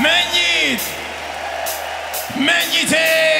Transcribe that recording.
Mennyit! Mennyit érsz!